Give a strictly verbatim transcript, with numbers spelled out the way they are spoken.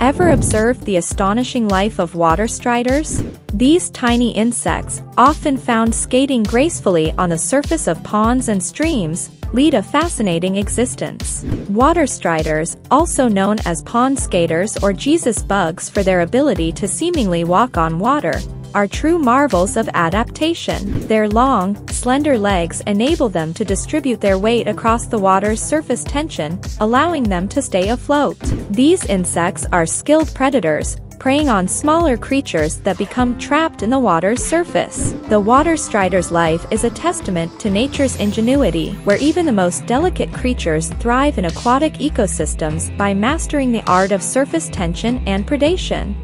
Ever observed the astonishing life of water striders? These tiny insects, often found skating gracefully on the surface of ponds and streams, lead a fascinating existence. Water striders, also known as pond skaters or Jesus bugs for their ability to seemingly walk on water, are true marvels of adaptation. Their long, slender legs enable them to distribute their weight across the water's surface tension, allowing them to stay afloat. These insects are skilled predators, preying on smaller creatures that become trapped in the water's surface. The water strider's life is a testament to nature's ingenuity, where even the most delicate creatures thrive in aquatic ecosystems by mastering the art of surface tension and predation.